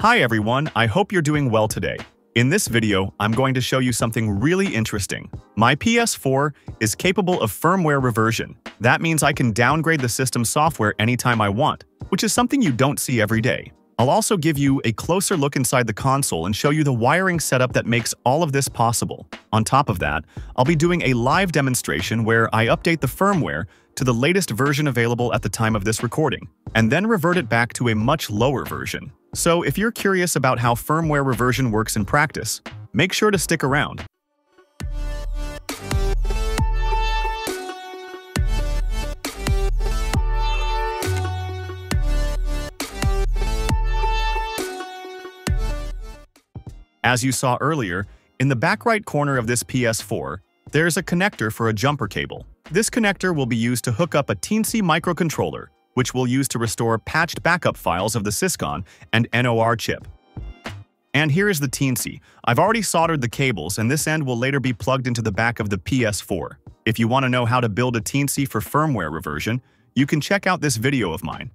Hi everyone, I hope you're doing well today. In this video, I'm going to show you something really interesting. My PS4 is capable of firmware reversion. That means I can downgrade the system software anytime I want, which is something you don't see every day. I'll also give you a closer look inside the console and show you the wiring setup that makes all of this possible. On top of that, I'll be doing a live demonstration where I update the firmware to the latest version available at the time of this recording, and then revert it back to a much lower version. So if you're curious about how firmware reversion works in practice, make sure to stick around. As you saw earlier, in the back right corner of this PS4, there's a connector for a jumper cable. This connector will be used to hook up a Teensy microcontroller, which we'll use to restore patched backup files of the Syscon and NOR chip. And here is the Teensy. I've already soldered the cables, and this end will later be plugged into the back of the PS4. If you want to know how to build a Teensy for firmware reversion, you can check out this video of mine.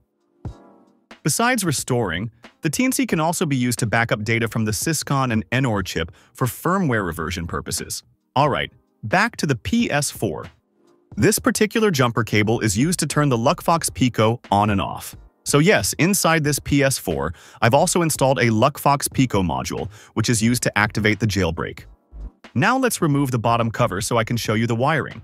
Besides restoring, the Teensy can also be used to back up data from the Syscon and NOR chip for firmware reversion purposes. Alright, back to the PS4. This particular jumper cable is used to turn the Luckfox Pico on and off. So yes, inside this PS4, I've also installed a Luckfox Pico module, which is used to activate the jailbreak. Now let's remove the bottom cover so I can show you the wiring.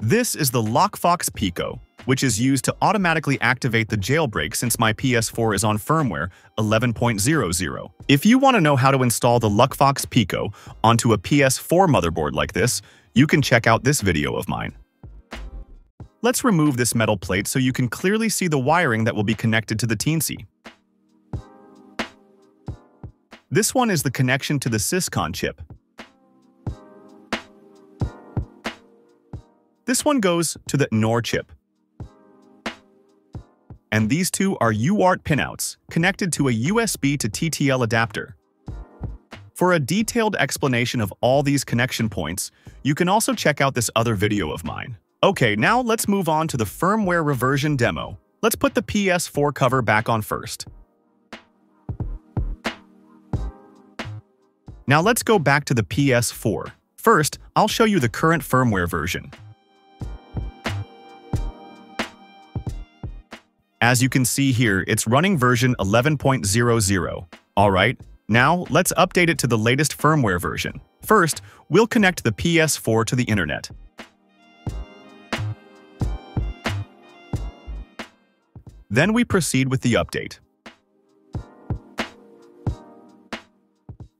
This is the Luckfox Pico, which is used to automatically activate the jailbreak since my PS4 is on firmware 11.00. If you want to know how to install the Luckfox Pico onto a PS4 motherboard like this, you can check out this video of mine. Let's remove this metal plate so you can clearly see the wiring that will be connected to the Teensy. This one is the connection to the Syscon chip. This one goes to the NOR chip. And these two are UART pinouts connected to a USB to TTL adapter. For a detailed explanation of all these connection points, you can also check out this other video of mine. Okay, now let's move on to the firmware reversion demo. Let's put the PS4 cover back on first. Now let's go back to the PS4. First, I'll show you the current firmware version. As you can see here, it's running version 11.00. Alright, now let's update it to the latest firmware version. First, we'll connect the PS4 to the internet. Then we proceed with the update.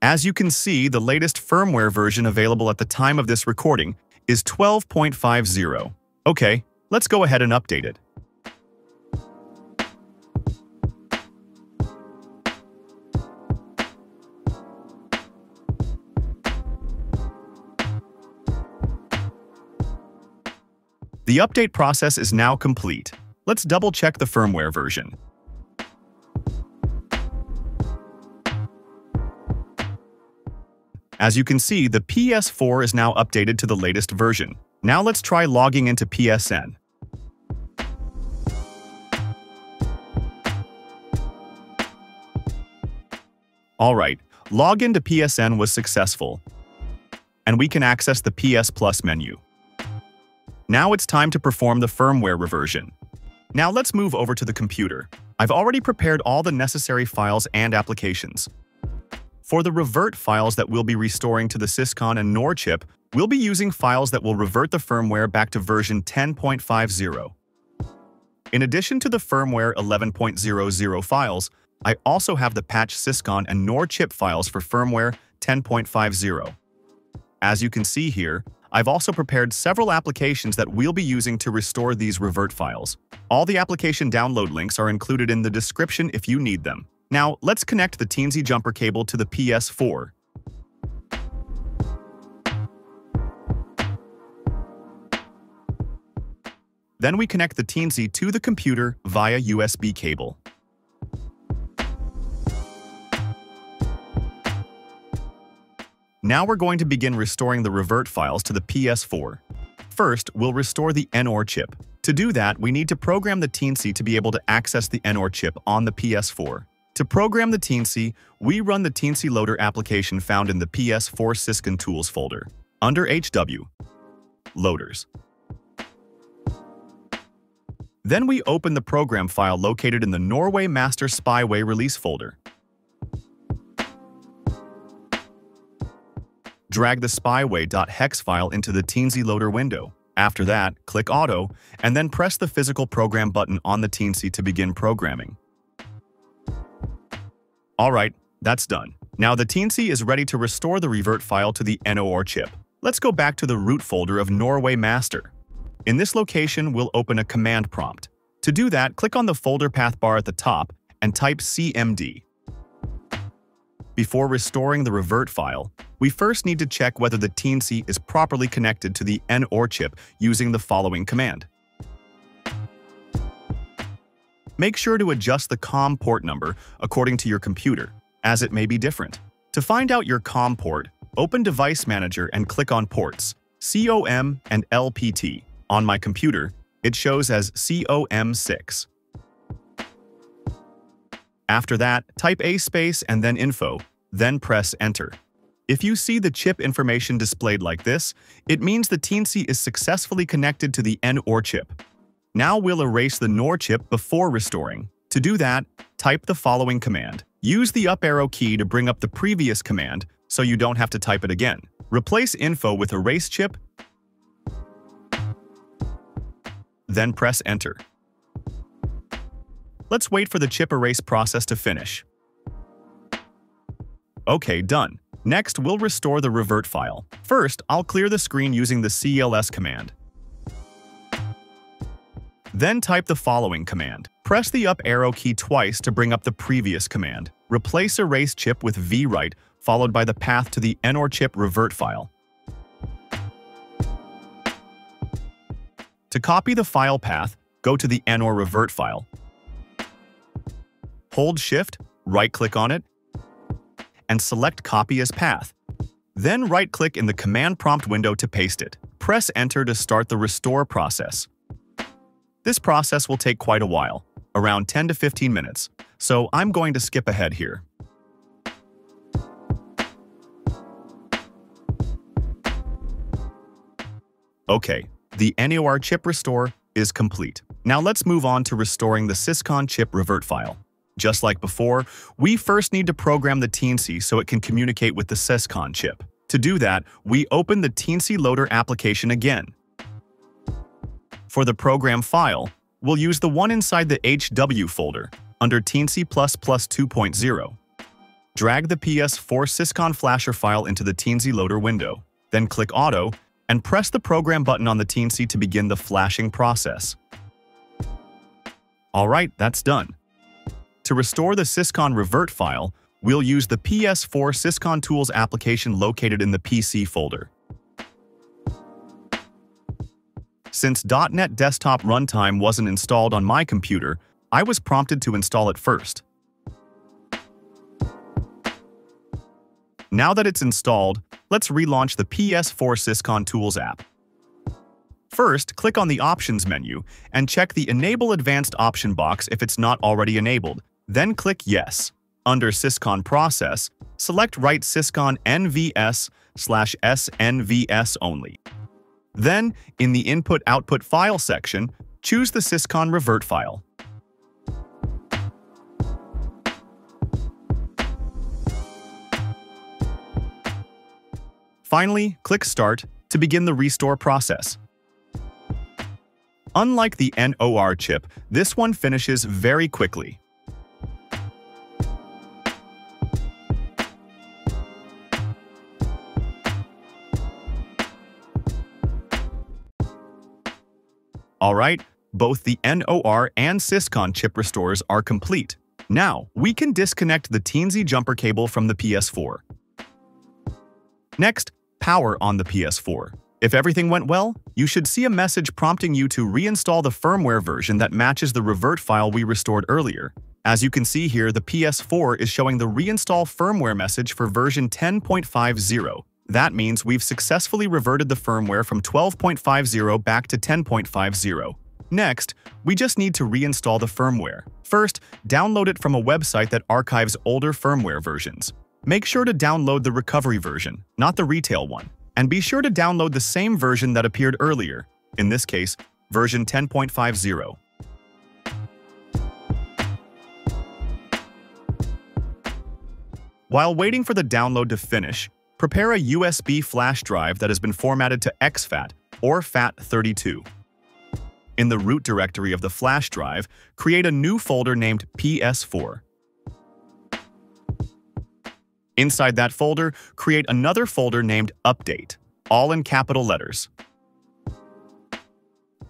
As you can see, the latest firmware version available at the time of this recording is 12.50. Okay, let's go ahead and update it. The update process is now complete. Let's double-check the firmware version. As you can see, the PS4 is now updated to the latest version. Now let's try logging into PSN. Alright, login to PSN was successful, and we can access the PS Plus menu. Now it's time to perform the firmware reversion. Now let's move over to the computer. I've already prepared all the necessary files and applications. For the revert files that we'll be restoring to the Syscon and NOR chip, we'll be using files that will revert the firmware back to version 10.50. In addition to the firmware 11.00 files, I also have the patch Syscon and NOR chip files for firmware 10.50. As you can see here, I've also prepared several applications that we'll be using to restore these revert files. All the application download links are included in the description if you need them. Now, let's connect the Teensy jumper cable to the PS4. Then we connect the Teensy to the computer via USB cable. Now we're going to begin restoring the revert files to the PS4. First, we'll restore the NOR chip. To do that, we need to program the Teensy to be able to access the NOR chip on the PS4. To program the Teensy, we run the Teensy loader application found in the PS4 Syscon Tools folder, under HW, Loaders. Then we open the program file located in the Norway Master Spyway release folder. Drag the spyway.hex file into the Teensy loader window. After that, click Auto, and then press the physical program button on the Teensy to begin programming. Alright, that's done. Now the Teensy is ready to restore the revert file to the NOR chip. Let's go back to the root folder of Norway Master. In this location, we'll open a command prompt. To do that, click on the folder path bar at the top and type CMD. Before restoring the revert file, we first need to check whether the Teensy is properly connected to the NOR chip using the following command. Make sure to adjust the COM port number according to your computer, as it may be different. To find out your COM port, open Device Manager and click on Ports, COM and LPT. On my computer, it shows as COM6. After that, type A space and then info, then press Enter. If you see the chip information displayed like this, it means the Teensy is successfully connected to the NOR chip. Now we'll erase the NOR chip before restoring. To do that, type the following command. Use the up arrow key to bring up the previous command so you don't have to type it again. Replace info with erase chip, then press Enter. Let's wait for the chip erase process to finish. Okay, done. Next, we'll restore the revert file. First, I'll clear the screen using the CLS command. Then type the following command. Press the up arrow key twice to bring up the previous command. Replace erase chip with VWrite, followed by the path to the NOR chip revert file. To copy the file path, go to the NOR revert file. Hold Shift, right-click on it, and select Copy as Path. Then right-click in the command prompt window to paste it. Press Enter to start the restore process. This process will take quite a while, around 10 to 15 minutes, so I'm going to skip ahead here. Okay, the NOR chip restore is complete. Now let's move on to restoring the Syscon chip revert file. Just like before, we first need to program the Teensy so it can communicate with the Syscon chip. To do that, we open the Teensy loader application again. For the program file, we'll use the one inside the HW folder, under Teensy++ 2.0. Drag the PS4 Syscon flasher file into the Teensy loader window, then click Auto, and press the program button on the Teensy to begin the flashing process. Alright, that's done. To restore the Syscon revert file, we'll use the PS4 Syscon Tools application located in the PC folder. Since .NET Desktop Runtime wasn't installed on my computer, I was prompted to install it first. Now that it's installed, let's relaunch the PS4 Syscon Tools app. First, click on the Options menu and check the Enable Advanced option box if it's not already enabled, then click Yes. Under Syscon Process, select Write Syscon NVS/SNVS only. Then, in the Input-Output File section, choose the Syscon Revert file. Finally, click Start to begin the restore process. Unlike the NOR chip, this one finishes very quickly. Alright, both the NOR and Syscon chip restores are complete. Now, we can disconnect the Teensy jumper cable from the PS4. Next, power on the PS4. If everything went well, you should see a message prompting you to reinstall the firmware version that matches the revert file we restored earlier. As you can see here, the PS4 is showing the reinstall firmware message for version 10.50. That means we've successfully reverted the firmware from 12.50 back to 10.50. Next, we just need to reinstall the firmware. First, download it from a website that archives older firmware versions. Make sure to download the recovery version, not the retail one, and be sure to download the same version that appeared earlier, in this case, version 10.50. While waiting for the download to finish, prepare a USB flash drive that has been formatted to XFAT or FAT32. In the root directory of the flash drive, create a new folder named PS4. Inside that folder, create another folder named Update, all in capital letters.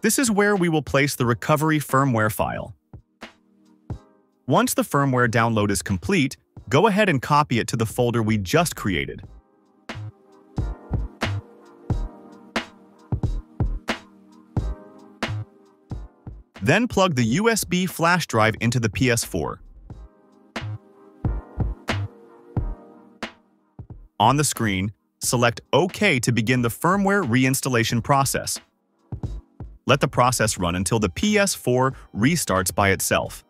This is where we will place the recovery firmware file. Once the firmware download is complete, go ahead and copy it to the folder we just created. Then plug the USB flash drive into the PS4. On the screen, select OK to begin the firmware reinstallation process. Let the process run until the PS4 restarts by itself.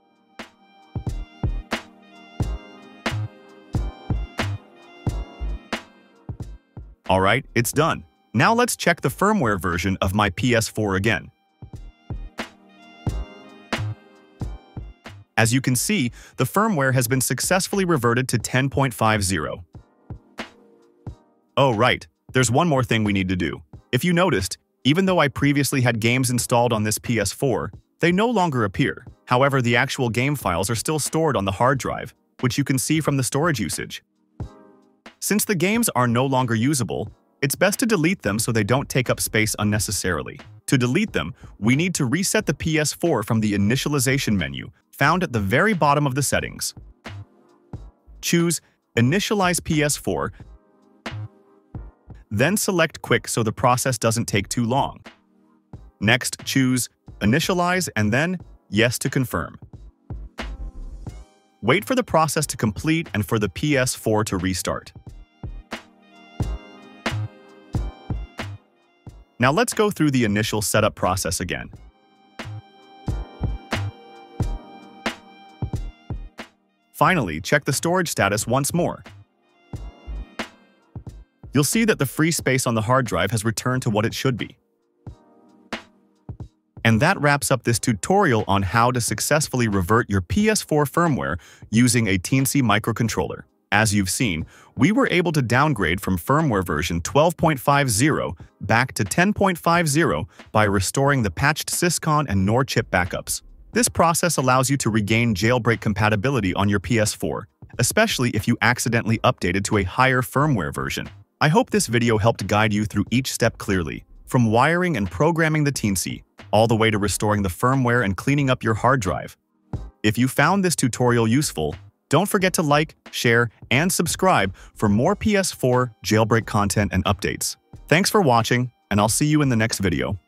Alright, it's done. Now let's check the firmware version of my PS4 again. As you can see, the firmware has been successfully reverted to 10.50. Oh right, there's one more thing we need to do. If you noticed, even though I previously had games installed on this PS4, they no longer appear. However, the actual game files are still stored on the hard drive, which you can see from the storage usage. Since the games are no longer usable, it's best to delete them so they don't take up space unnecessarily. To delete them, we need to reset the PS4 from the initialization menu, found at the very bottom of the settings. Choose Initialize PS4, then select Quick so the process doesn't take too long. Next, choose Initialize and then Yes to confirm. Wait for the process to complete and for the PS4 to restart. Now let's go through the initial setup process again. Finally, check the storage status once more. You'll see that the free space on the hard drive has returned to what it should be. And that wraps up this tutorial on how to successfully revert your PS4 firmware using a Teensy microcontroller. As you've seen, we were able to downgrade from firmware version 12.50 back to 10.50 by restoring the patched Syscon and NOR chip backups. This process allows you to regain jailbreak compatibility on your PS4, especially if you accidentally updated to a higher firmware version. I hope this video helped guide you through each step clearly, from wiring and programming the Teensy, all the way to restoring the firmware and cleaning up your hard drive. If you found this tutorial useful, don't forget to like, share, and subscribe for more PS4 jailbreak content and updates. Thanks for watching, and I'll see you in the next video.